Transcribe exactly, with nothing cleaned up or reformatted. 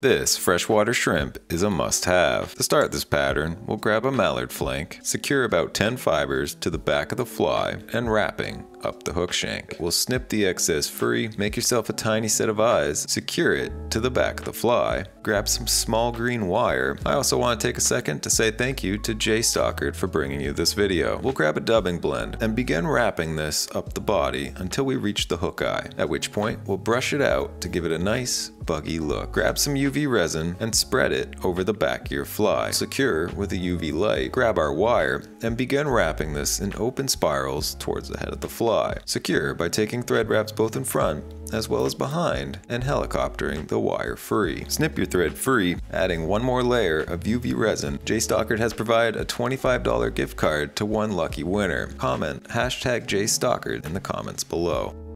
This freshwater shrimp is a must-have. To start this pattern, we'll grab a mallard flank, secure about ten fibers to the back of the fly, and wrapping up the hook shank. We'll snip the excess free, make yourself a tiny set of eyes, secure it to the back of the fly, grab some small green wire. I also want to take a second to say thank you to J. Stockard for bringing you this video. We'll grab a dubbing blend and begin wrapping this up the body until we reach the hook eye, at which point we'll brush it out to give it a nice buggy look. Grab some U V resin and spread it over the back of your fly. Secure with a U V light, grab our wire and begin wrapping this in open spirals towards the head of the fly. Secure by taking thread wraps both in front as well as behind and helicoptering the wire free. Snip your thread free, adding one more layer of U V resin. J. Stockard has provided a twenty-five dollar gift card to one lucky winner. Comment hashtag J. Stockard in the comments below.